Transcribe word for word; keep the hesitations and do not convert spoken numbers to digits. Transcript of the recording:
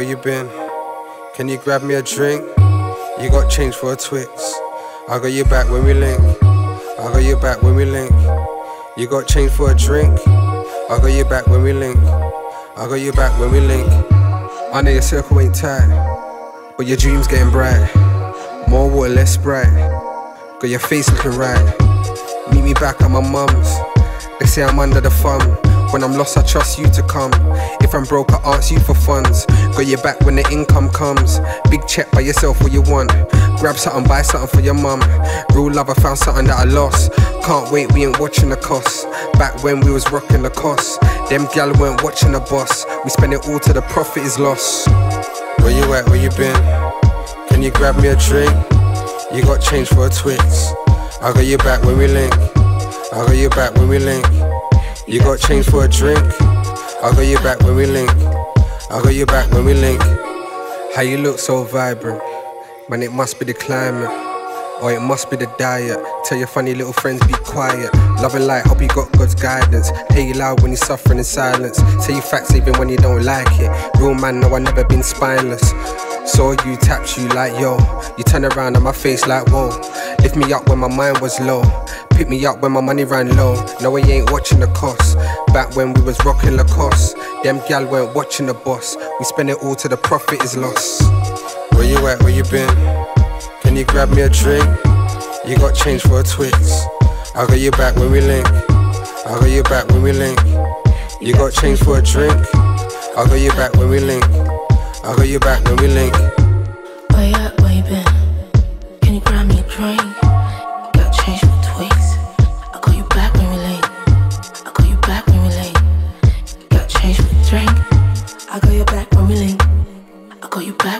where you been? Can you grab me a drink? You got change for a Twix. I got your back when we link. I got your back when we link. You got change for a drink? I got your back when we link. I got your back when we link. I know your circle ain't tight, but your dreams getting bright. More water, less Sprite. Got your face looking right. Meet me back at my mum's. They say I'm under the thumb. When I'm lost, I trust you to come. If I'm broke, I ask you for funds. Got your back when the income comes. Big check, buy yourself what you want. Grab something, buy something for your mum. Real love, I found something that I lost. Can't wait, we ain't watching the cost. Back when we was rocking the cost, them gal weren't watching the boss. We spend it all till the profit is lost. Where you at, where you been? Can you grab me a drink? You got change for a Twix. I got your back when we link. I got your back when we link. You got change for a drink? I got your back when we link. I got your back when we link. How you look so vibrant? Man, it must be the climate, or it must be the diet. Tell your funny little friends be quiet. Love and light, hope you got God's guidance. Hear you loud when you're suffering in silence. Tell you facts even when you don't like it. Real man, no, I never been spineless. Saw you, tapped you like yo. You turn around on my face like whoa. Lift me up when my mind was low. Pick me up when my money ran low. No, I ain't watching the cost. Back when we was rocking Lacoste, them gal weren't watching the boss. We spend it all till the profit is lost. Where you at, where you been? Can you grab me a drink? You got change for a Twix. I got your back when we link. I got your back when we link. You got change for a drink? I got your back when we link. I got your back when we link. Where you at, where you been? Can you grab me a drink? Got change for Twix. I got you back when we late. I got you back when we late. Got change for drink. I got your back when we link. I got you back.